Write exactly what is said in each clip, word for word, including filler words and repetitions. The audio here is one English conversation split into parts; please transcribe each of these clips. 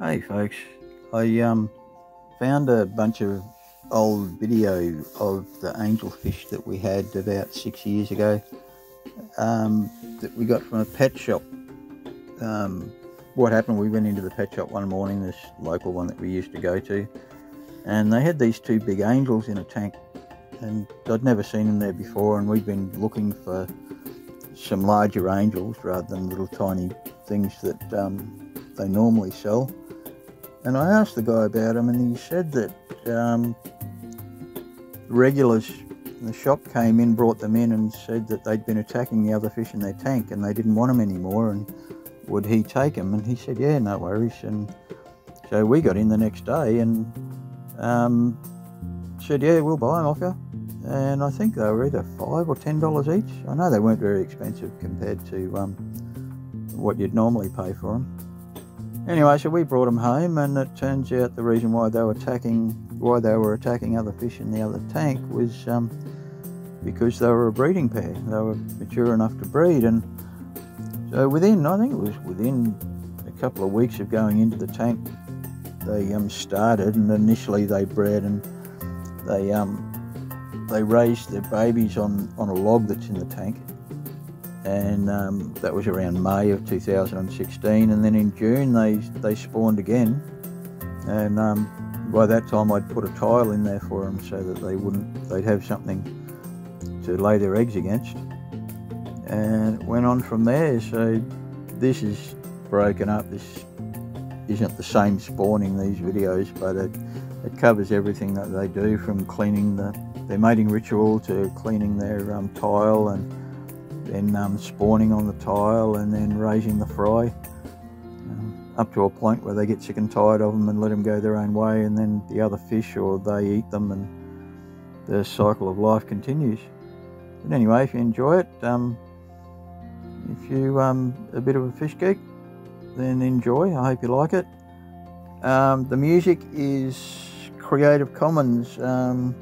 Hey folks, I um found a bunch of old video of the angelfish that we had about six years ago um, that we got from a pet shop. Um, what happened, we went into the pet shop one morning, this local one that we used to go to, and they had these two big angels in a tank, and I'd never seen them there before, and we'd been looking for some larger angels rather than little tiny things that um, they normally sell. And I asked the guy about them, and he said that um, regulars in the shop came in, brought them in, and said that they'd been attacking the other fish in their tank and they didn't want them anymore, and would he take them? And he said, yeah, no worries. And so we got in the next day and um, said, yeah, we'll buy them off you. And I think they were either five or ten dollars each. I know they weren't very expensive compared to um, what you'd normally pay for them. Anyway, so we brought them home, and it turns out the reason why they were attacking, why they were attacking other fish in the other tank was um, because they were a breeding pair. They were mature enough to breed, and so within, I think it was within a couple of weeks of going into the tank, they um, started, and initially they bred, and they um, they raised their babies on on a log that's in the tank. And um, that was around May of two thousand sixteen, and then in June they they spawned again, and um, by that time I'd put a tile in there for them so that they wouldn't, they'd have something to lay their eggs against, and it went on from there. So this is broken up, this isn't the same spawning, these videos, but it, it covers everything that they do, from cleaning the, their mating ritual to cleaning their um, tile, and then um, spawning on the tile, and then raising the fry um, up to a point where they get sick and tired of them and let them go their own way, and then the other fish or they eat them, and the cycle of life continues. But anyway, if you enjoy it, um, if you um, a bit of a fish geek, then enjoy. I hope you like it. Um, the music is Creative Commons um,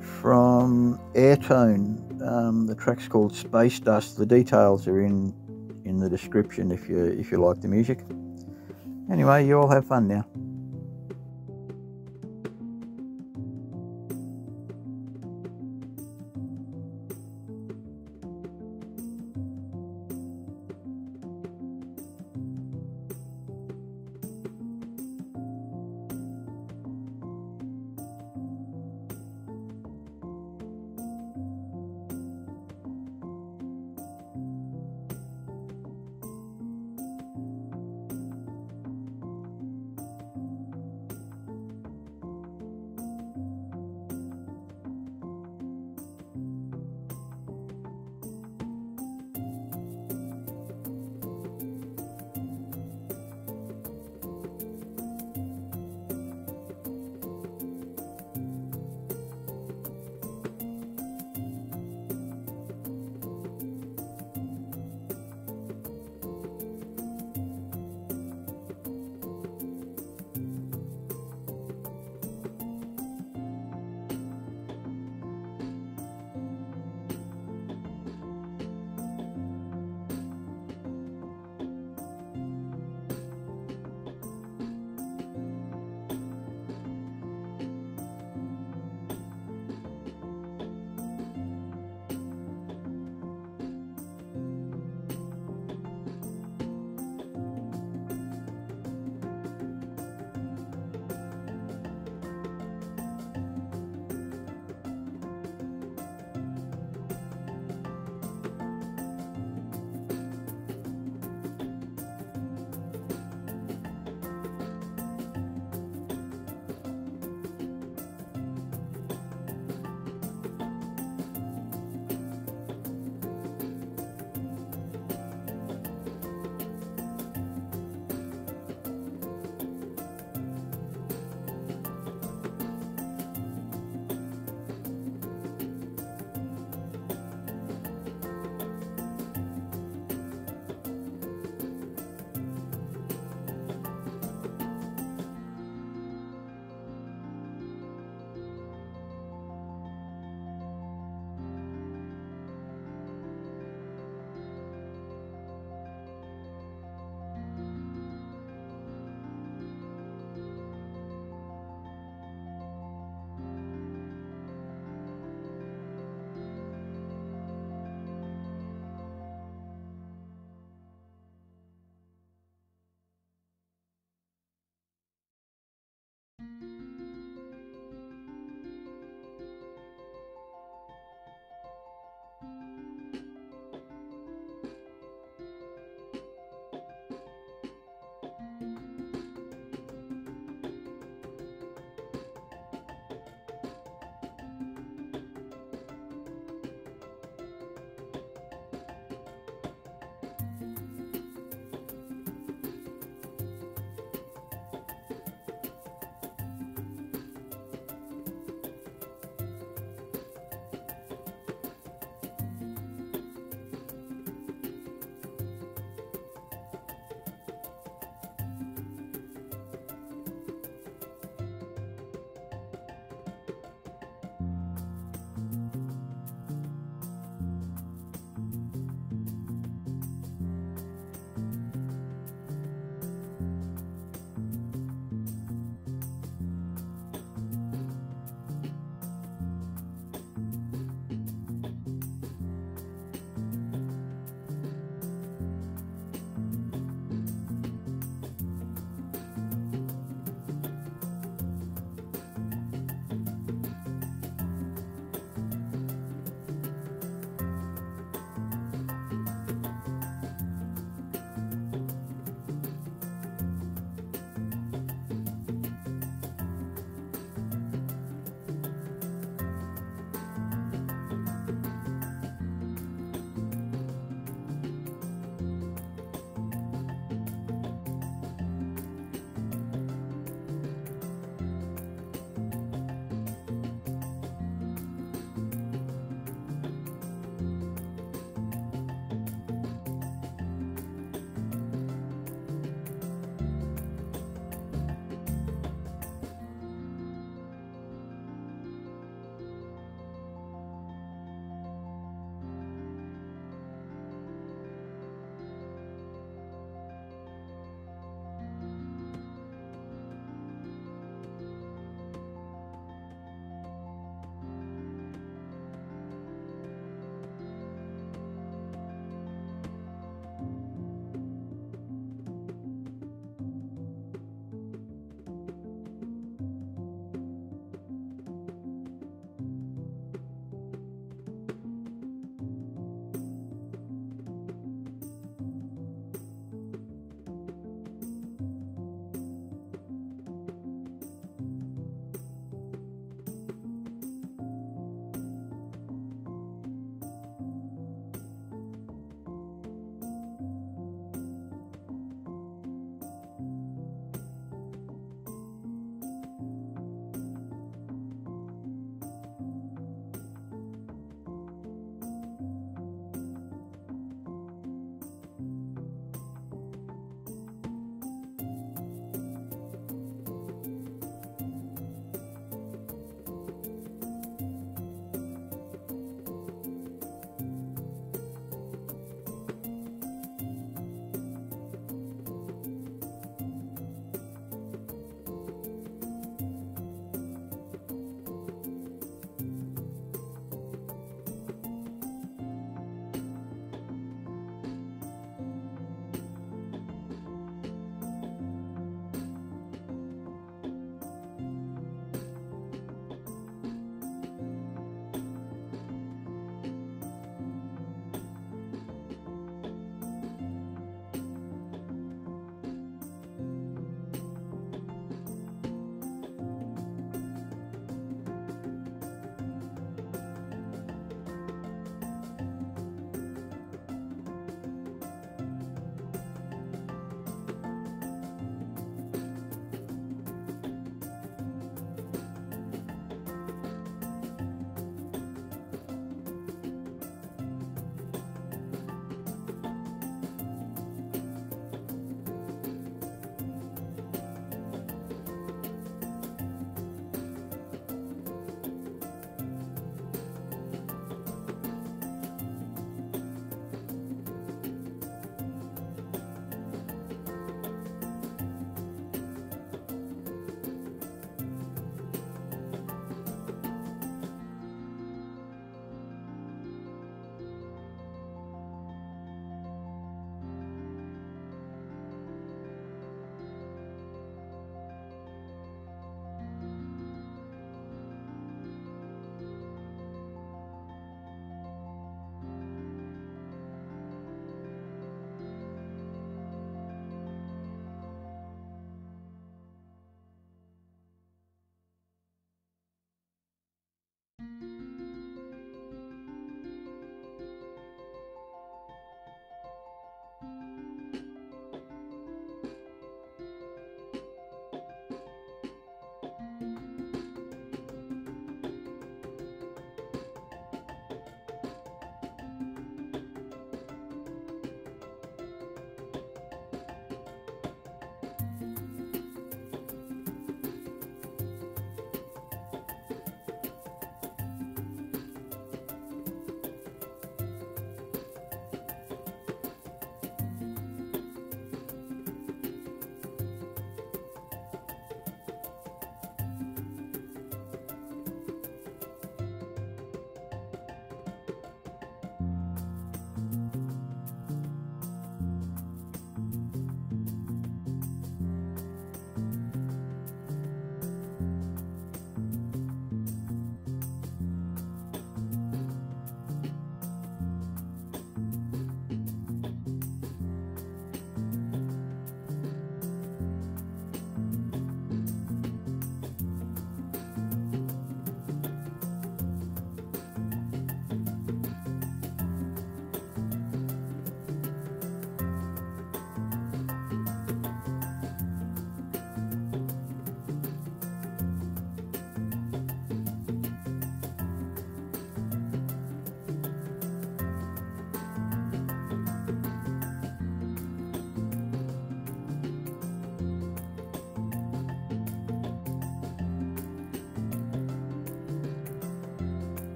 from Airtone. Um, the track's called Space Dust. The details are in in the description if you if you like the music. Anyway, you all have fun now.